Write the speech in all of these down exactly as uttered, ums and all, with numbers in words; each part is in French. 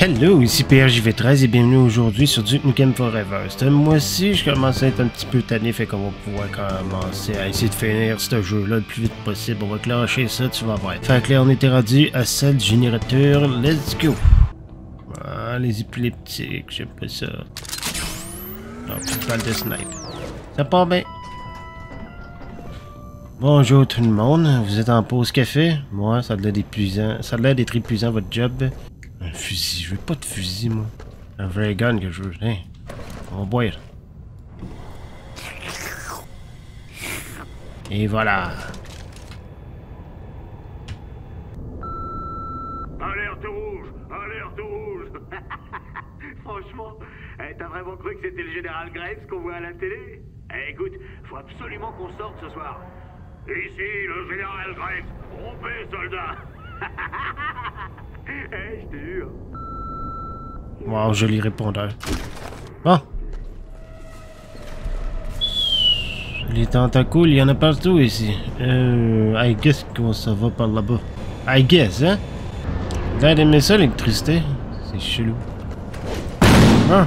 Hello, ici P R J V treize et bienvenue aujourd'hui sur Duke Nukem Forever. Ce mois-ci, je commence à être un petit peu tanné, fait qu'on va pouvoir commencer à essayer de finir ce jeu-là le plus vite possible. On va clencher ça, tu vas voir. Fait que là, on était rendu à cette générateur. Let's go! Ah, les épileptiques, j'aime pas ça. Non, petite balle de snipe. Ça part bien. Bonjour tout le monde, vous êtes en pause café? Moi, ça a l'air d'épuisant. Ça a l'air d'être épuisant votre job. Un fusil, je veux pas de fusil moi. Un vrai gun que je veux. Hein? On va boire. Et voilà. Alerte rouge! Alerte rouge! Franchement, t'as vraiment cru que c'était le général Graves qu'on voit à la télé? Eh, écoute, faut absolument qu'on sorte ce soir. Ici, le général Graves, rompez, soldats! Hey, je te jure. Wow, joli répondeur. Ah! Les tentacules, il y en a partout ici. Euh, I guess qu'on s'en va par là-bas. I guess, hein? T'as aimé ça, l'électricité? C'est chelou. Ah!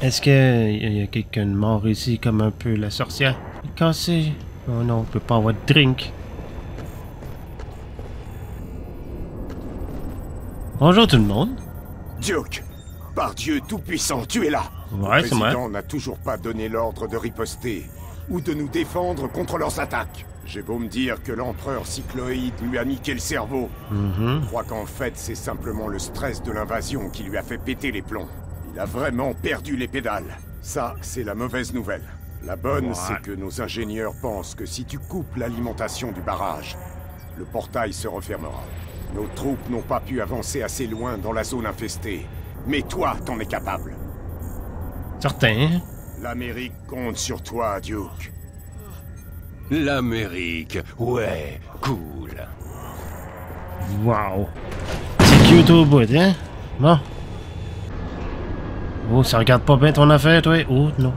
Est-ce qu'il y a quelqu'un de mort ici, comme un peu la sorcière? Quand c'est... Oh non, on peut pas avoir de drink. Bonjour tout le monde. Duke, par Dieu tout-puissant, tu es là. Ouais, c'est moi. Le président n'a toujours pas donné l'ordre de riposter ou de nous défendre contre leurs attaques. J'ai beau me dire que l'empereur cycloïde lui a niqué le cerveau. Mm-hmm. Je crois qu'en fait, c'est simplement le stress de l'invasion qui lui a fait péter les plombs. Il a vraiment perdu les pédales. Ça, c'est la mauvaise nouvelle. La bonne, ouais, c'est que nos ingénieurs pensent que si tu coupes l'alimentation du barrage, le portail se refermera. Nos troupes n'ont pas pu avancer assez loin dans la zone infestée. Mais toi, t'en es capable. Certain. L'Amérique compte sur toi, Duke. L'Amérique, ouais, cool. Wow. C'est cute au bout, hein? Bon. Oh, ça regarde pas bien ton affaire, toi? Oh, non.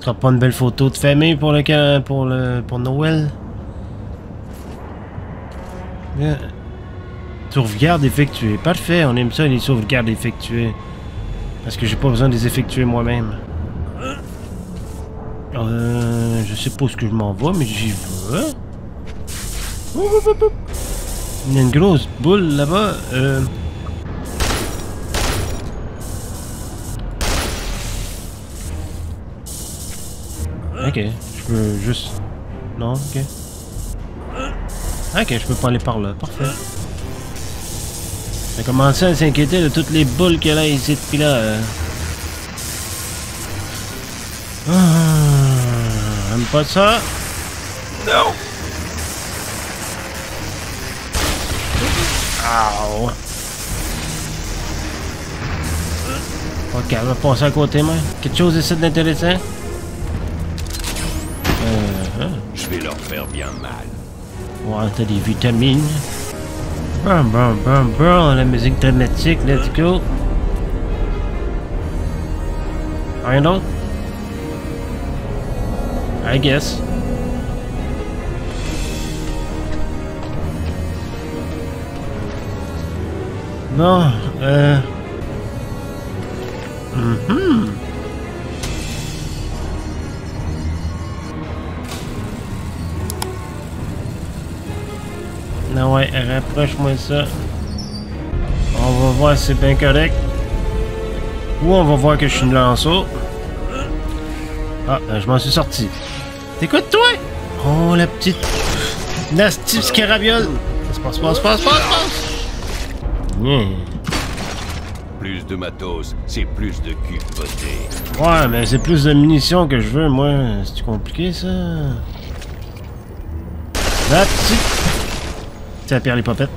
Ce sera pas une belle photo de famille pour le... pour le... pour Noël? Bien. Sauvegarde effectuée. Parfait, on aime ça les sauvegardes effectuées. Parce que j'ai pas besoin de les effectuer moi-même. Euh, je sais pas ce que je m'en vais, mais j'y vais. Il y a une grosse boule là-bas. Euh... Ok, je peux juste... Non, ok. Ok, je peux pas aller par là. Parfait. J'ai commencé à s'inquiéter de toutes les boules qu'elle a ici depuis là. Ah, j'aime pas ça. Non. Ow. Ok, elle va passer à côté, moi. Quelque chose ici d'intéressant? Euh, hein? Je vais leur faire bien mal. Ouais, t'as des vitamines. Bam bam bam bam, la musique dramatique, let's go. Rien d'autre? I guess. Bon, euh... Mm-hmm. Non ouais, rapproche-moi ça. On va voir si c'est bien correct. Ou on va voir que je suis une lanceau. Ah, je m'en suis sorti. T'écoutes-toi! Oh, la petite... nasty scarabiole! Ça se passe, passe, passe, passe, passe! Yeah. Plus de matos, c'est plus de cul poté. Ouais, mais c'est plus de munitions que je veux, moi. C'est-tu compliqué, ça? La petite... ça perd les popettes.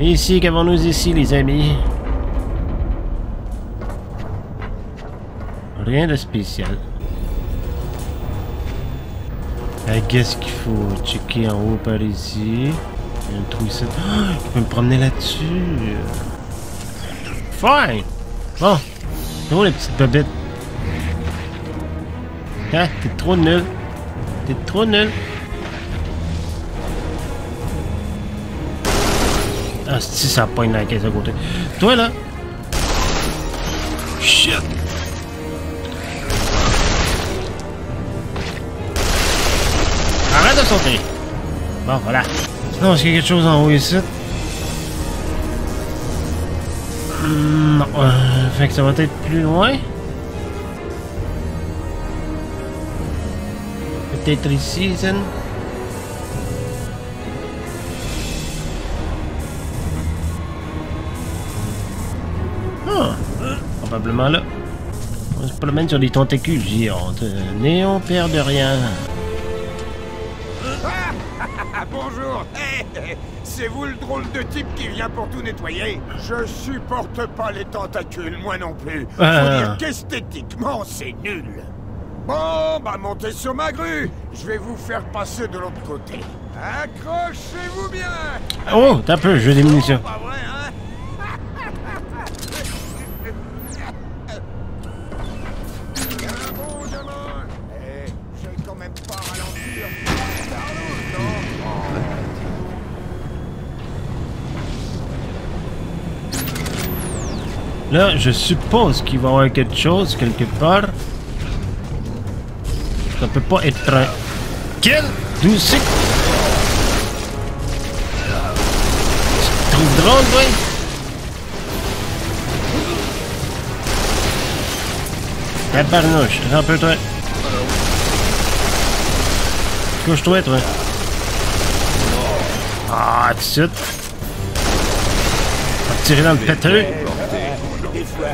Et ici, qu'avons-nous ici, les amis? Rien de spécial. Ah, qu'est-ce qu'il faut checker en haut par ici? Il y a un trou ici. Oh, je peux me promener là-dessus. Fine! Bon. Oh, les petites popettes. Ah, t'es trop nul. T'es trop nul. Ah, si ça pogne dans la caisse à côté. Toi là! Shit! Arrête de sauter! Bon, voilà. Sinon, est-ce qu'il y a quelque chose en haut ici? Hum, non. Euh, fait que ça va être plus loin. Peut-être ici, Zen. Ah, probablement là. On se promène sur des tentacules géantes. Néon perd de rien. Bonjour! Hey, c'est vous le drôle de type qui vient pour tout nettoyer? Je supporte pas les tentacules, moi non plus. Faut ah. dire qu'esthétiquement, c'est nul. Bon, bah montez sur ma grue. Je vais vous faire passer de l'autre côté. Accrochez-vous bien! Oh, t'as peu, je veux des munitions. Oh, pas vrai, hein? Là, je suppose qu'il va y avoir quelque chose quelque part. Ça peut pas être un... Quel douce. Tu trouves drôle, oui? La barnouche, rampe-toi. Couche-toi, toi. Ah, tout de suite. On va tirer dans le pétreux. Des fois,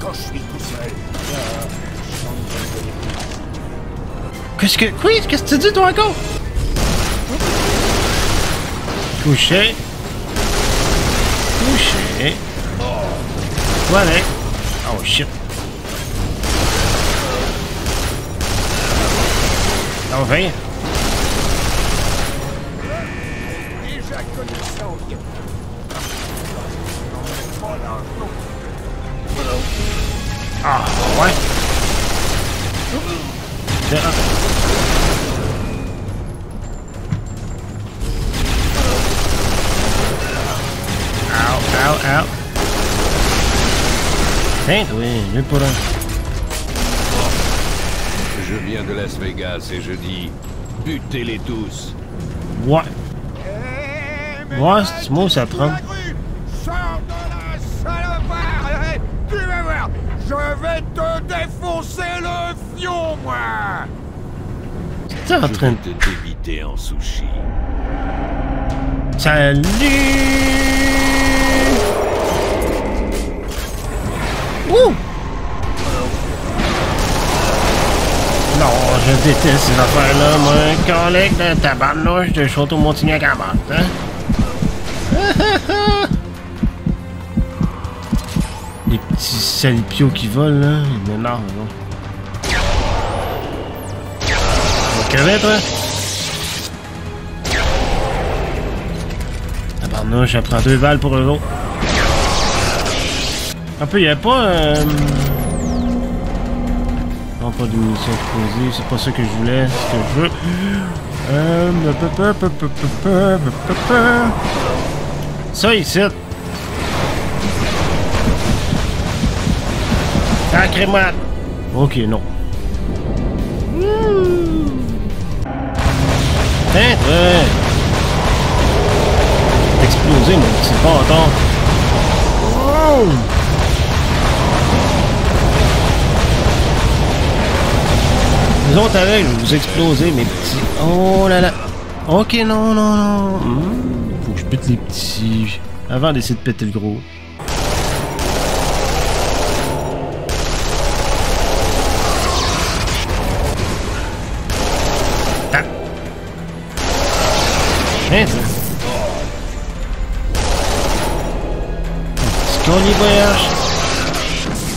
quand je suis tout seul, euh, qu'est-ce que... Oui, qu'est-ce que tu dis, toi, encore? Couché. Couché. Voilà. Oh, shit. Enfin. Déjà connaissant. Ah, ouais. Ow, ow, ow. Tiens, oui, j'ai pour un. Je viens de Las Vegas et je dis, butez-les tous. Ouais. Ouais, ce mot, ça prend. Je vais te défoncer le fion, moi! T'es en train de te débiter en sushi. Salut! Ouh! Non, je déteste ces affaires-là, moi. Collègue de tabarnouche de Château-Montignac-Abad, hein? Les petits salipios qui volent là, ils m'énervent là. On crevait toi? Ah bah non, je prends deux balles pour eux autres. Un peu, il n'y avait pas... Euh... Non, pas de munitions explosives, c'est pas ça que je voulais, c'est ce que je veux. Euh... Ça ici. Sacrément! Ok, non. Mmh. Hein, euh... Exploser, mon petit bâton. Oh! Nous autres avec, je vais vous exploser, mes petits... Oh là là! Ok, non, non, non! Mmh. Faut que je pète les petits... Avant d'essayer de péter le gros. Hein, ça? Est-ce qu'on y voyage?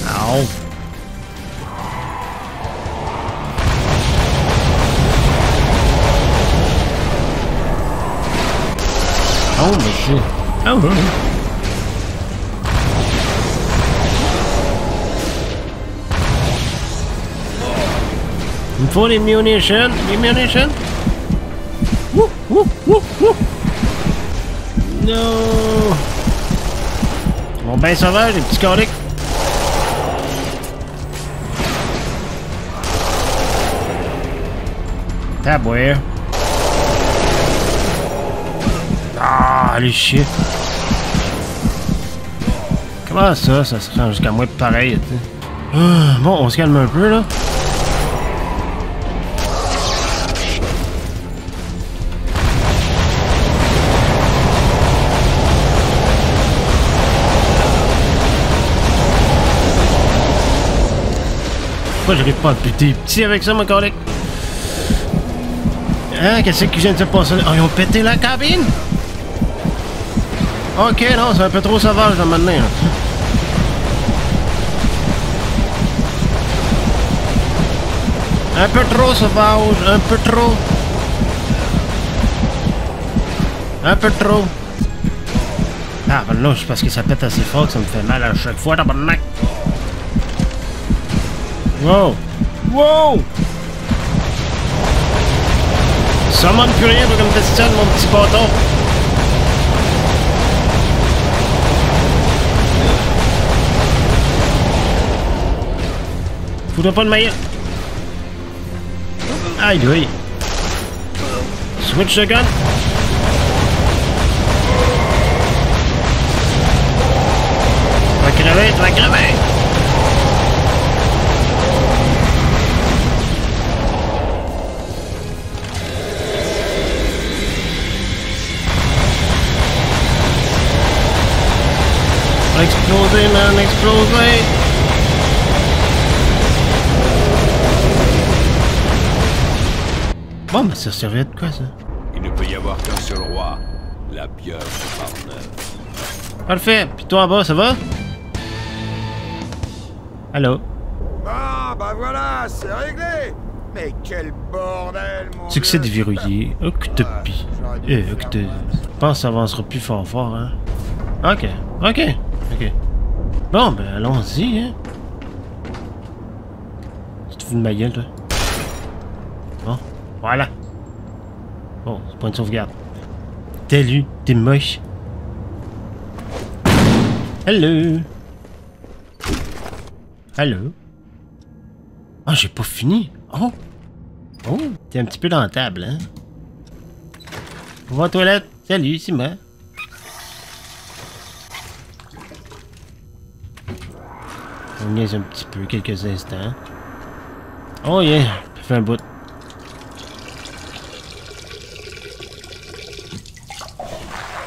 Non. Oh, monsieur. Ah ouais. Il me faut les munitions. Les munitions? Woo, woo, woo, woo. No. Ils vont bien sauvages, les petits coriques. Ah, boy. Ah, les chiens. Comment ça, ça se rend jusqu'à moi pareil, tu sais. Ah, bon, on se calme un peu, là. Pourquoi j'arrive pas à péter petit avec ça, mon collègue? Hein, qu'est-ce qui vient de se passer? Oh, ils ont pété la cabine? Ok, non, c'est un peu trop sauvage là maintenant. Hein. Un peu trop sauvage, un peu trop. Un peu trop. Ah, ben là, c'est parce que ça pète assez fort que ça me fait mal à chaque fois, tabarnak. Wow! Wow! Ça manque plus rien pour que me questionne mon petit bâton. Foudre pas de maillot. Aïe, oui. Switch the gun. Tu vas crever, tu vas crever. Exploser, man, exploser! Bon, mais ça servait de quoi, ça? Il ne peut y avoir qu'un seul roi, la pieuvre par neuf. Parfait, pis toi en bas, ça va? Allô? Ah, bah voilà, c'est réglé! Mais quel bordel, mon succès de verrouillé, octopie. Eh, octopie. Je pense que ça avancera plus fort fort, hein? Ok, ok. Ok. Bon, ben allons-y, hein. Tu te fous de ma gueule, toi. Bon, voilà. Bon, c'est point de sauvegarde. T'es lui, t'es moche. Hello. Hello. Ah, j'ai pas fini. Oh. Oh, t'es un petit peu lentable, hein. Au revoir, toilette. Salut, c'est moi. On niaise un petit peu, quelques instants. Oh yeah, ça fait un bout.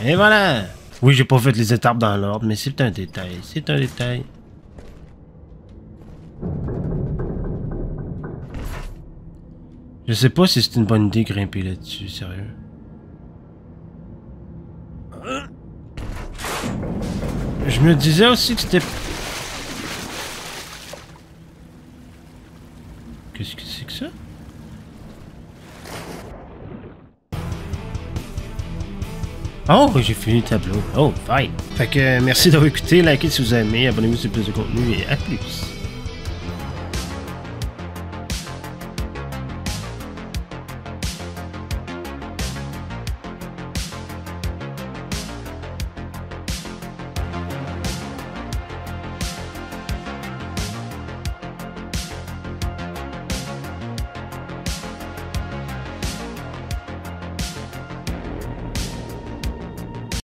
Et voilà! Oui, j'ai pas fait les étapes dans l'ordre, mais c'est un détail, c'est un détail. Je sais pas si c'est une bonne idée de grimper là-dessus, sérieux. Je me disais aussi que c'était... Qu'est-ce que c'est que ça? Oh, j'ai fini le tableau. Oh, fine. Fait que merci d'avoir écouté, likez si vous aimez, abonnez-vous si vous avez plus de contenu et à plus.